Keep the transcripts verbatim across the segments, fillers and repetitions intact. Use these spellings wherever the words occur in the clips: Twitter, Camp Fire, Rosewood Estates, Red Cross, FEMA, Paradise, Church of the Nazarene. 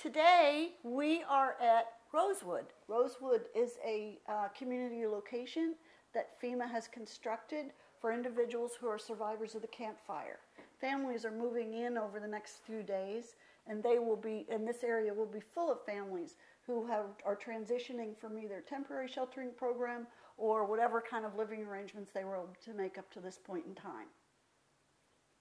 Today, we are at Rosewood. Rosewood is a uh, community location that FEMA has constructed for individuals who are survivors of the Camp Fire. Families are moving in over the next few days, and they will be, and this area will be full of families who have, are transitioning from either temporary sheltering program or whatever kind of living arrangements they were able to make up to this point in time.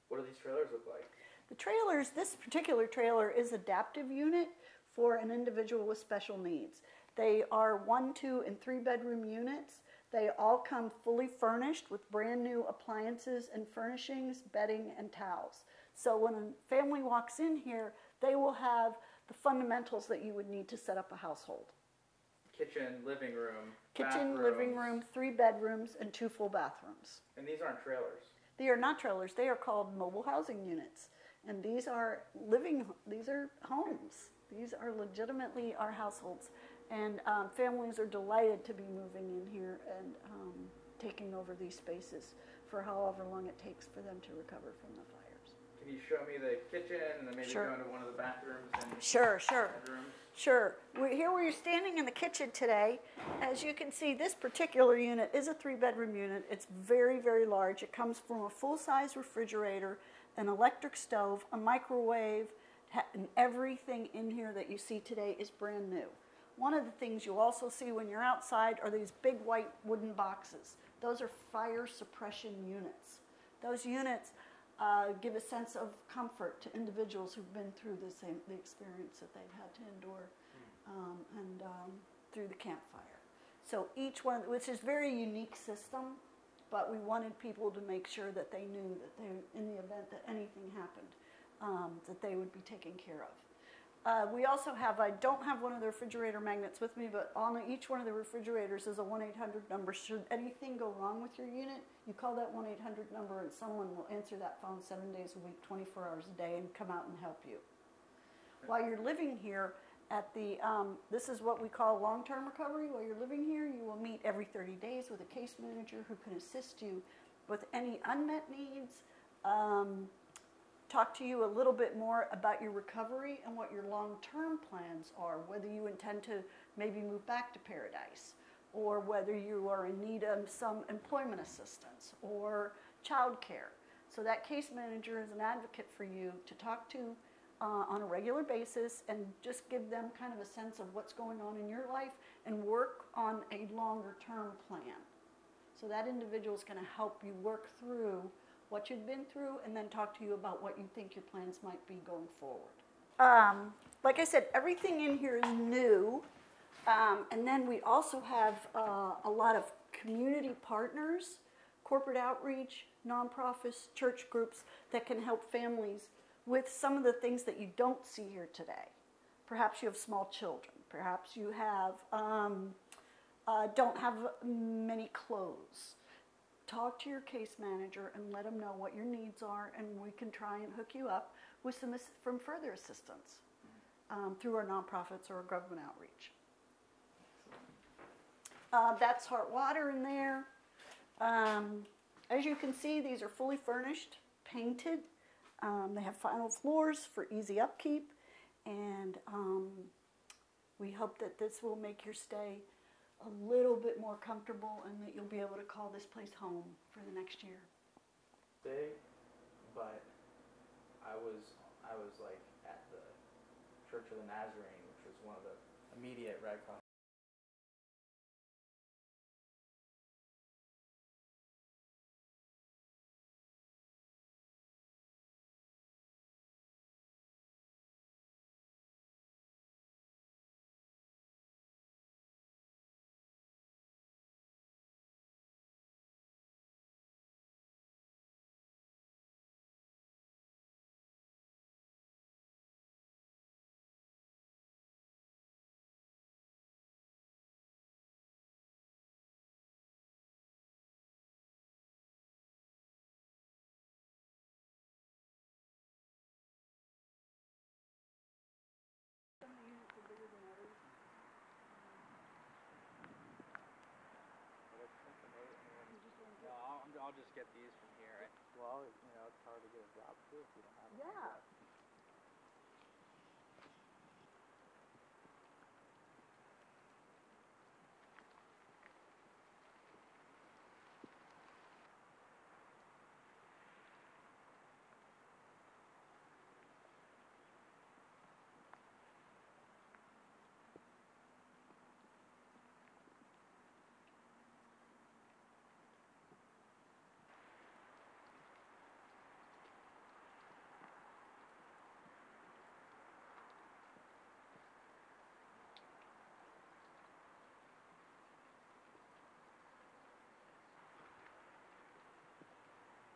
What do these trailers look like? The trailers, this particular trailer is an adaptive unit for an individual with special needs. They are one, two, and three bedroom units. They all come fully furnished with brand new appliances and furnishings, bedding, and towels. So when a family walks in here, they will have the fundamentals that you would need to set up a household. Kitchen, living room, Kitchen, bathrooms. living room, three bedrooms, and two full bathrooms. And these aren't trailers. They are not trailers. They are called mobile housing units. And these are living, these are homes. These are legitimately our households. And um, families are delighted to be moving in here and um, taking over these spaces for however long it takes for them to recover from the fires. Can you show me the kitchen and then maybe sure. go into one of the bathrooms? And sure, sure, bedrooms? sure. We're here where you're standing in the kitchen today. As you can see, this particular unit is a three-bedroom unit. It's very, very large. It comes from a full-size refrigerator, an electric stove, a microwave, and everything in here that you see today is brand new. One of the things you also see when you're outside are these big white wooden boxes. Those are fire suppression units. Those units uh, give a sense of comfort to individuals who've been through the same the experience that they've had to endure um, and um, through the campfire. So each one, which is a very unique system, but we wanted people to make sure that they knew that they, in the event that anything happened, um, that they would be taken care of. Uh, we also have, I don't have one of the refrigerator magnets with me, but on each one of the refrigerators is a one eight hundred number. Should anything go wrong with your unit, you call that one eight hundred number and someone will answer that phone seven days a week, twenty-four hours a day, and come out and help you. While you're living here at the, um, this is what we call long-term recovery. While you're living here, you will meet every thirty days with a case manager who can assist you with any unmet needs, um, talk to you a little bit more about your recovery and what your long-term plans are, whether you intend to maybe move back to Paradise, or whether you are in need of some employment assistance or child care. So that case manager is an advocate for you to talk to uh, on a regular basis and just give them kind of a sense of what's going on in your life and work on a longer-term plan. So that individual is going to help you work through what you've been through, and then talk to you about what you think your plans might be going forward. Um, like I said, everything in here is new, um, and then we also have uh, a lot of community partners, corporate outreach, nonprofits, church groups that can help families with some of the things that you don't see here today. Perhaps you have small children, perhaps you have, um, uh, don't have many clothes. Talk to your case manager and let them know what your needs are, and we can try and hook you up with some from further assistance um, through our nonprofits or our government outreach. Uh, that's hot water in there. Um, as you can see, these are fully furnished, painted. Um, they have vinyl floors for easy upkeep, and um, we hope that this will make your stay a little bit more comfortable and that you'll be able to call this place home for the next year. Day, but I was I was like at the Church of the Nazarene, which was one of the immediate Red Cross. I'll just get these from here. Well, you know, it's hard to get a job too if you don't have. Yeah.